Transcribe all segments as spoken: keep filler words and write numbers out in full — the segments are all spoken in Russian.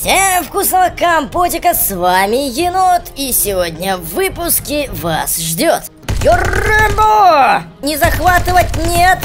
Всем вкусного компотика, с вами Енот, и сегодня в выпуске вас ждет... Рыбу! Не захватывать, нет,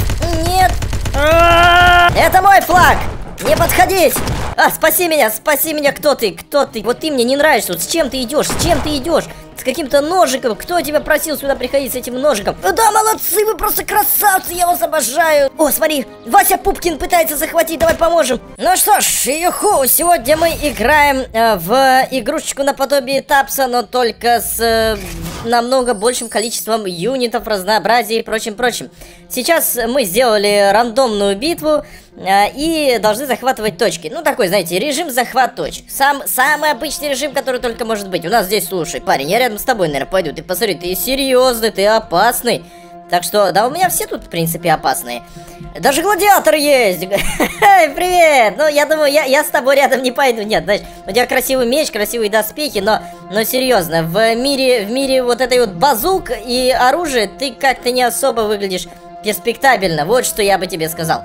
нет! Это мой флаг! Не подходить! А, спаси меня, спаси меня, кто ты, кто ты? Вот ты мне не нравишься, вот с чем ты идешь, с чем ты идешь? С каким-то ножиком, кто тебя просил сюда приходить с этим ножиком? Да, молодцы, вы просто красавцы, я вас обожаю. О, смотри, Вася Пупкин пытается захватить, давай поможем. Ну что ж, юху, сегодня мы играем э, в игрушечку наподобие Тапса, но только с э, намного большим количеством юнитов, разнообразия и прочим-прочим. Сейчас мы сделали рандомную битву э, и должны захватывать точки. Ну такой, знаете, режим захват точек. Сам, самый обычный режим, который только может быть. У нас здесь, слушай, парень, я рядом с тобой, наверное, пойду. Ты посмотри, ты серьезный, ты опасный. Так что, да, у меня все тут, в принципе, опасные. Даже гладиатор есть. Привет. Ну, я думаю, я, я с тобой рядом не пойду. Нет, знаешь, у тебя красивый меч, красивые доспехи, но, но серьезно, в мире, в мире вот этой вот базук и оружия ты как-то не особо выглядишь перспектабельно. Вот что я бы тебе сказал.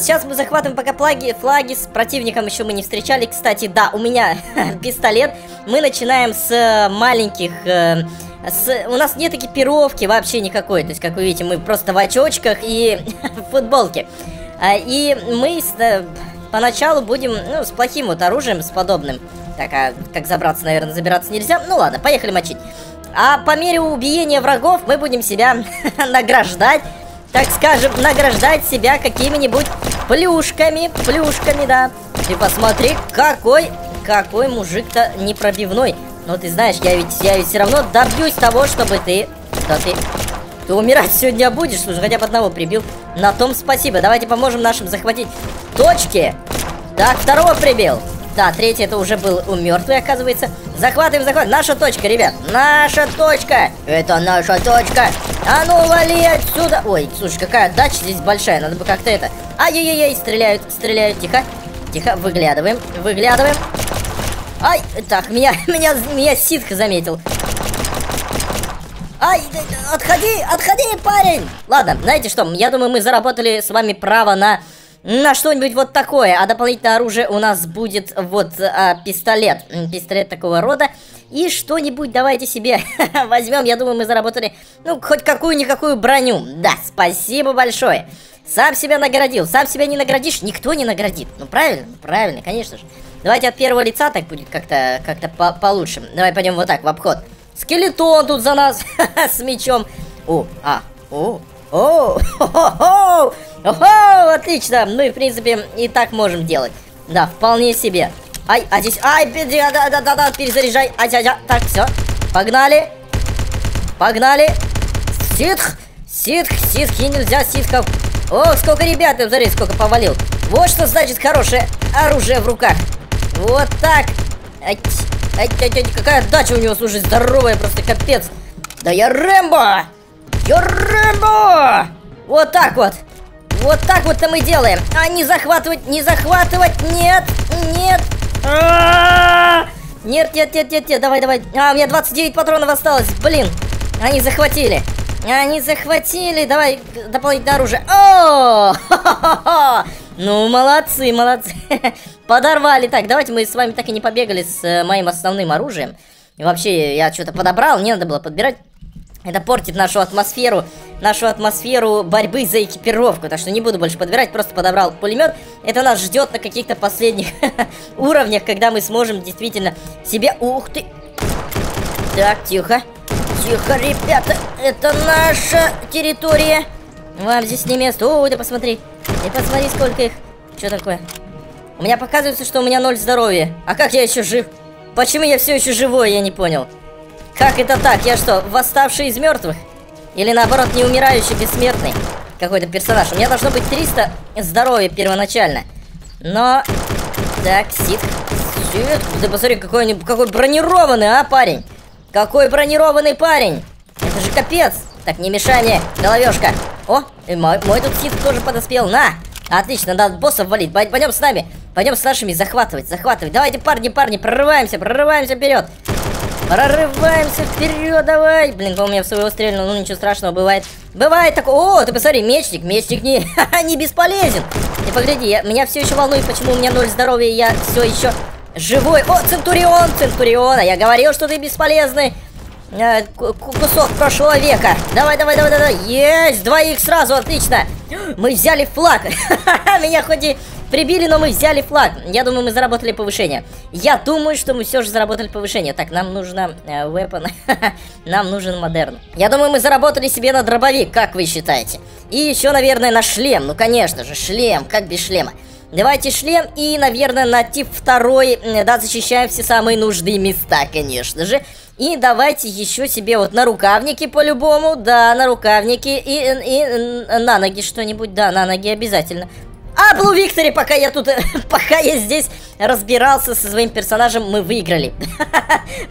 Сейчас мы захватываем пока флаги, флаги с противником еще мы не встречали. Кстати, да, у меня пистолет. Мы начинаем с маленьких... С... У нас нет экипировки вообще никакой. То есть, как вы видите, мы просто в очочках и в футболке. И мы с... поначалу будем, ну, с плохим вот оружием, с подобным. Так, а как забраться, наверное, забираться нельзя. Ну ладно, поехали мочить. А по мере убиения врагов мы будем себя награждать. Так скажем, награждать себя какими-нибудь плюшками. Плюшками, да. Ты посмотри, какой, какой мужик-то непробивной. Но ты знаешь, я ведь, я ведь все равно добьюсь того, чтобы ты... Да ты... Ты умирать сегодня будешь, слушай, хотя бы одного прибил. На том спасибо. Давайте поможем нашим захватить точки. Так, второго прибил. Да, третий это уже был у мертвый, оказывается. Захватываем, захватываем. Наша точка, ребят. Наша точка. Это наша точка. А ну, вали отсюда. Ой, слушай, какая дача здесь большая. Надо бы как-то это... Ай-яй-яй, стреляют, стреляют. Тихо, тихо, выглядываем, выглядываем. Ай, так, меня, меня, меня Сид заметил. Ай, отходи, отходи, парень. Ладно, знаете что, я думаю, мы заработали с вами право на, на что-нибудь вот такое. А дополнительное оружие у нас будет вот а, пистолет. Пистолет такого рода. И что-нибудь давайте себе возьмем. Я думаю, мы заработали, ну, хоть какую-никакую броню. Да, спасибо большое. Сам себя наградил. Сам себя не наградишь, никто не наградит. Ну, правильно, правильно, конечно же. Давайте от первого лица так будет как-то как-то по получше. Давай пойдем вот так, в обход. Скелетон тут за нас с мечом. О, а, о, о, о, о, отлично. Ну и в принципе и так можем делать. Да, вполне себе. Ай, а здесь, ай, да-да-да, перезаряжай. Ай, да, так, все. Погнали, погнали. Ситх, ситх, ситх, и нельзя ситхов. О, сколько ребят, смотри, сколько повалил. Вот что значит хорошее оружие в руках. Вот так. Ать, ать, ать, ать. Какая дача у него, слушай, здоровая, просто капец. Да я Рэмбо! Я Рэмбо! Вот так вот. Вот так вот-то мы делаем. А не захватывать, не захватывать. Нет, нет. А-а-а! Нет, нет, нет, нет, нет. Давай, давай. А, у меня двадцать девять патронов осталось. Блин. Они захватили. Они захватили. Давай дополнительное оружие. О! Ха-ха-ха-ха! Ну, молодцы, молодцы. Подорвали. Так, давайте мы с вами так и не побегали с э, моим основным оружием. И вообще, я что-то подобрал, не надо было подбирать. Это портит нашу атмосферу, нашу атмосферу борьбы за экипировку. Так что не буду больше подбирать, просто подобрал пулемет. Это нас ждет на каких-то последних уровнях, когда мы сможем действительно себе... Ух ты! Так, тихо. Тихо, ребята. Это наша территория. Вам здесь не место. О, да посмотри. И посмотри, сколько их. Что такое? У меня показывается, что у меня ноль здоровья. А как я еще жив? Почему я все еще живой, я не понял. Как это так? Я что, восставший из мертвых? Или наоборот, не умирающий, бессмертный? Какой-то персонаж. У меня должно быть триста здоровья первоначально. Но... Так, Сид. Сид. Да посмотри, какой, какой бронированный, а, парень? Какой бронированный парень? Это же капец. Так, не мешай мне, головешка. О, мой, мой тут Сид тоже подоспел. На! Отлично, надо боссов валить. Пойдем с нами. Пойдем с нашими захватывать, захватывать. Давайте, парни, парни, прорываемся, прорываемся вперед. Прорываемся вперед, давай. Блин, по-моему, я в своего стрельнул, ну ничего страшного, бывает. Бывает такое. О, ты посмотри, мечник, мечник не, не бесполезен. Ты погляди, я, меня все еще волнует, почему у меня ноль здоровья, и я все еще Живой. О, Центурион, Центурион. Я говорил, что ты бесполезный кусок прошлого века. Давай, давай, давай, давай. Есть, двоих сразу, отлично. Мы взяли флаг. Меня хоть и прибили, но мы взяли флаг. Я думаю, мы заработали повышение. Я думаю, что мы все же заработали повышение. Так, нам нужно э, weapon. Нам нужен модерн. Я думаю, мы заработали себе на дробовик, как вы считаете? И еще, наверное, на шлем. Ну, конечно же, шлем, как без шлема. Давайте шлем и, наверное, на тип второй. Да, защищаем все самые нужные места, конечно же. И давайте еще себе вот на рукавники по-любому. Да, на рукавники и, и, и на ноги что-нибудь. Да, на ноги обязательно. А, Блу Виктори, пока я тут, пока я здесь разбирался со своим персонажем, мы выиграли.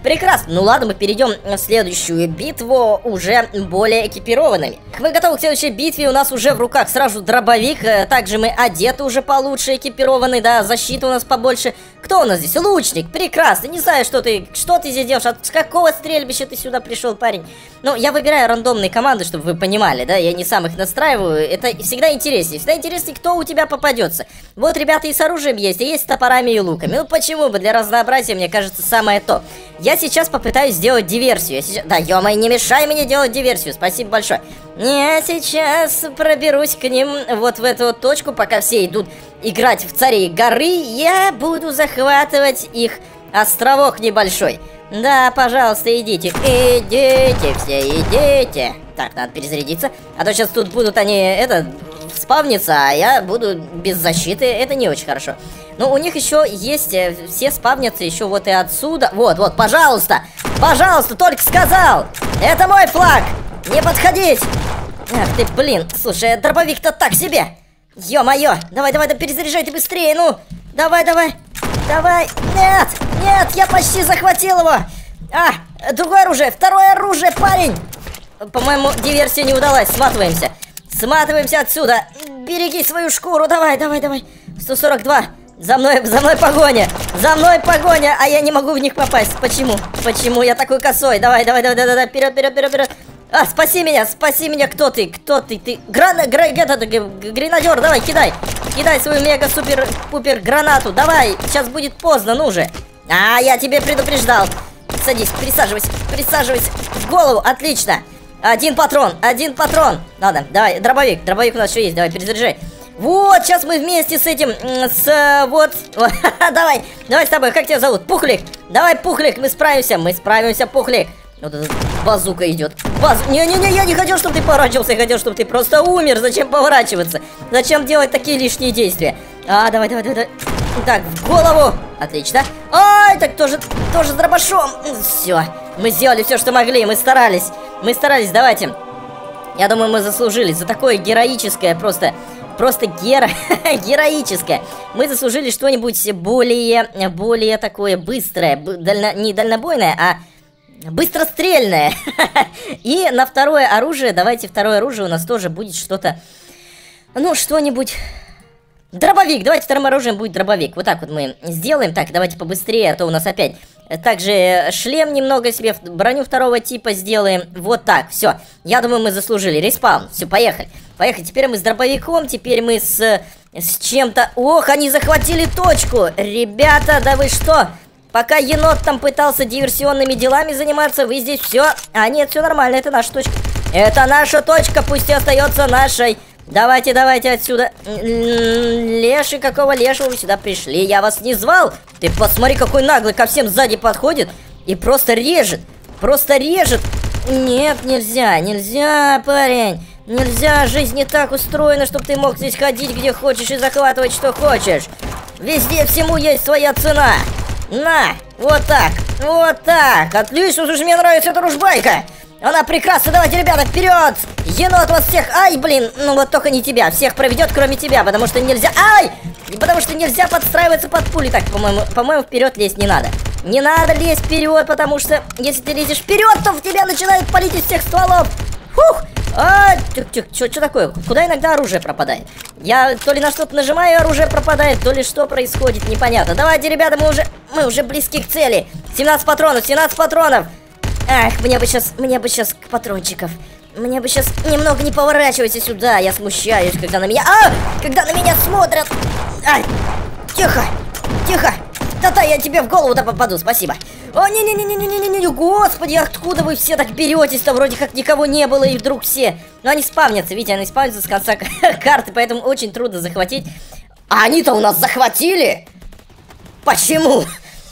Прекрасно. Ну ладно, мы перейдем в следующую битву уже более экипированными. Вы готовы к следующей битве? У нас уже в руках сразу дробовик. Также мы одеты уже получше, экипированы, да, защита у нас побольше. Кто у нас здесь? Лучник. Прекрасно. Не знаю, что ты, что ты здесь делаешь. От какого стрельбища ты сюда пришел, парень? Ну, я выбираю рандомные команды, чтобы вы понимали, да, я не сам их настраиваю. Это всегда интереснее. Всегда интереснее, кто у тебя по попадется. Вот, ребята, и с оружием есть, и есть с топорами и луками. Ну, почему бы? Для разнообразия, мне кажется, самое то. Я сейчас попытаюсь сделать диверсию. Я сейчас... Да, ё-моё, не мешай мне делать диверсию. Спасибо большое. Я сейчас проберусь к ним вот в эту вот точку, пока все идут играть в царей горы. Я буду захватывать их островок небольшой. Да, пожалуйста, идите. Идите, все, идите. Так, надо перезарядиться. А то сейчас тут будут они, это... спавнится, а я буду без защиты. Это не очень хорошо. Но у них еще есть, все спавнятся еще вот и отсюда. Вот, вот, пожалуйста. Пожалуйста, только сказал. Это мой флаг, не подходить. Ах ты, блин, слушай, дробовик-то так себе. Ё-моё, давай, давай, да перезаряжай ты быстрее, ну. Давай, давай, давай. Нет, нет, я почти захватил его. А, другое оружие, второе оружие, парень. По-моему, диверсия не удалась, сматываемся. Сматываемся отсюда. Береги свою шкуру. Давай, давай, давай. сто сорок два. За мной, за мной погоня. За мной погоня. А я не могу в них попасть. Почему? Почему я такой косой? Давай, давай, давай, давай, давай. Вперед, вперед, вперед, вперед. А, спаси меня, спаси меня. Кто ты? Кто ты? Ты грана... Гра... гренадер, давай, кидай. Кидай свою мега-супер-пупер гранату. Давай, сейчас будет поздно, ну же. А, я тебе предупреждал. Садись, присаживайся, присаживайся. В голову, отлично. Один патрон, один патрон. Ладно, давай, дробовик, дробовик у нас еще есть. Давай, перезаряжай. Вот, сейчас мы вместе с этим, с, вот. Давай, давай с тобой, как тебя зовут? Пухлик, давай, Пухлик, мы справимся. Мы справимся, Пухлик. Вот эта базука идет. Базу... Не-не-не, я не хотел, чтобы ты поворачивался. Я хотел, чтобы ты просто умер, зачем поворачиваться? Зачем делать такие лишние действия? А, давай, давай, давай, давай. Так, в голову, отлично. Ай, так тоже, тоже с дробашом. Все, мы сделали все, что могли. Мы старались, мы старались, давайте. Я думаю, мы заслужили за такое героическое, просто, просто геро... героическое. Мы заслужили что-нибудь более, более такое быстрое, дально... не дальнобойное, а быстрострельное. И на второе оружие, давайте второе оружие у нас тоже будет что-то, ну, что-нибудь... Дробовик, давайте вторым оружием будет дробовик. Вот так вот мы сделаем. Так, давайте побыстрее, а то у нас опять. Также шлем немного себе, броню второго типа сделаем. Вот так, все. Я думаю, мы заслужили. Респаун, все, поехали. Поехали, теперь мы с дробовиком, теперь мы с, с чем-то... Ох, они захватили точку. Ребята, да вы что? Пока енот там пытался диверсионными делами заниматься, вы здесь все... А нет, все нормально, это наша точка. Это наша точка, пусть и остается нашей. Давайте, давайте отсюда. Леший, какого лешего вы сюда пришли? Я вас не звал. Ты посмотри, какой наглый, ко всем сзади подходит и просто режет. Просто режет. Нет, нельзя, нельзя, парень. Нельзя, жизнь не так устроена, чтобы ты мог здесь ходить, где хочешь, и захватывать, что хочешь. Везде всему есть своя цена. На, вот так, вот так. Отлично, слушай, мне нравится эта ружбайка. Она прекрасна, давайте, ребята, вперед! Енот вас всех, ай, блин, ну вот только не тебя, всех проведет, кроме тебя, потому что нельзя, ай, потому что нельзя подстраиваться под пули, так, по-моему, по-моему, вперед лезть не надо, не надо лезть вперед, потому что если ты лезешь вперед, то в тебя начинает палить из всех стволов, фух, ай, тих-тих, что такое, куда иногда оружие пропадает, я то ли на что-то нажимаю, оружие пропадает, то ли что происходит, непонятно, давайте, ребята, мы уже, мы уже близки к цели, семнадцать патронов, семнадцать патронов. Ах, мне бы сейчас, мне бы сейчас патрончиков. Мне бы сейчас немного не поворачивайте сюда. Я смущаюсь, когда на меня... А! Когда на меня смотрят! Ай! Тихо! Тихо! да-да, я тебе в голову-то попаду, спасибо. О, не-не-не-не-не-не-не, господи, откуда вы все так беретесь-то? Вроде как никого не было, и вдруг все... Ну, они спавнятся, видите, они спавнятся с конца карты, поэтому очень трудно захватить. А они-то у нас захватили? Почему?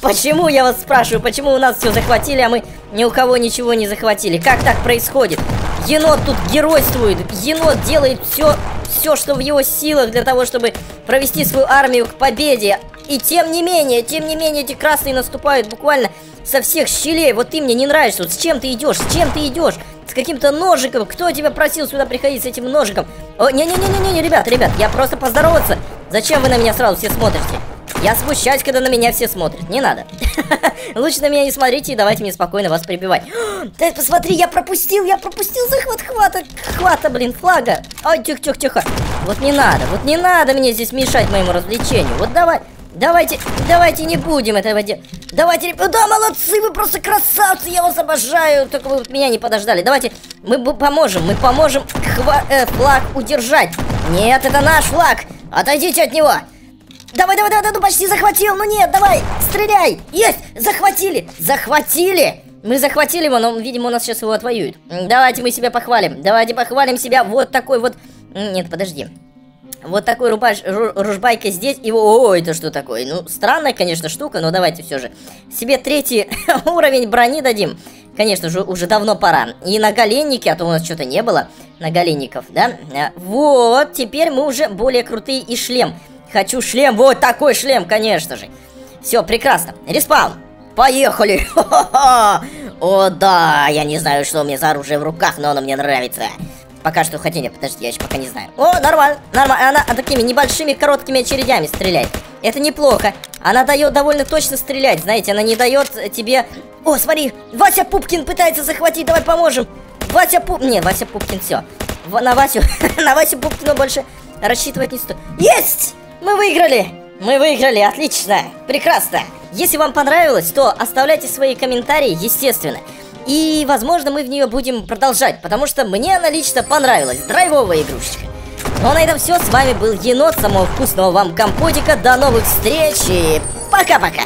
Почему, я вас спрашиваю, почему у нас все захватили, а мы ни у кого ничего не захватили? Как так происходит? Енот тут геройствует, енот делает все, все, что в его силах для того, чтобы провести свою армию к победе. И тем не менее, тем не менее, эти красные наступают буквально со всех щелей. Вот ты мне не нравишься, вот с чем ты идешь, с чем ты идешь? С каким-то ножиком, кто тебя просил сюда приходить с этим ножиком? О, не-не-не-не-не, ребят, ребят, я просто поздороваться. Зачем вы на меня сразу все смотрите? Я смущаюсь, когда на меня все смотрят, не надо. Лучше на меня не смотрите и давайте мне спокойно вас прибивать. Да посмотри, я пропустил, я пропустил захват хвата, хвата, блин, флага. Ой, тихо-тихо-тихо. Вот не надо, вот не надо мне здесь мешать моему развлечению. Вот давай, давайте, давайте не будем этого делать. Давайте, ребята, да, молодцы, вы просто красавцы, я вас обожаю, только вы меня не подождали. Давайте, мы поможем, мы поможем хва э, флаг удержать. Нет, это наш флаг, отойдите от него. Давай, давай, давай, ну почти захватил, ну нет, давай, стреляй, есть, захватили, захватили, мы захватили его, но, видимо, у нас сейчас его отвоюют. Давайте мы себя похвалим, давайте похвалим себя вот такой вот, нет, подожди, вот такой рубаш... ружбайкой здесь, его, о, это что такое, ну, странная, конечно, штука, но давайте все же, себе третий уровень брони дадим, конечно же, уже давно пора, и на голеннике, а то у нас что-то не было, на голенников, да, вот, теперь мы уже более крутые и шлем. Хочу шлем, вот такой шлем, конечно же. Все, прекрасно. Респаун. Поехали. Хо-хо-хо. О, да, я не знаю, что у меня за оружие в руках, но оно мне нравится. Пока что, хотя нет, подожди, я еще пока не знаю. О, нормально, нормально. Она такими небольшими короткими очередями стреляет. Это неплохо. Она дает довольно точно стрелять, знаете, она не дает тебе... О, смотри, Вася Пупкин пытается захватить, давай поможем. Вася Пупкин... Не, Вася Пупкин, все. На Васю... На Васю Пупкину больше рассчитывать не стоит. Есть! Мы выиграли! Мы выиграли! Отлично! Прекрасно! Если вам понравилось, то оставляйте свои комментарии, естественно. И, возможно, мы в нее будем продолжать, потому что мне она лично понравилась. Драйвовая игрушечка. Ну, а на этом все. С вами был Енот. Самого вкусного вам компотика. До новых встреч и пока-пока!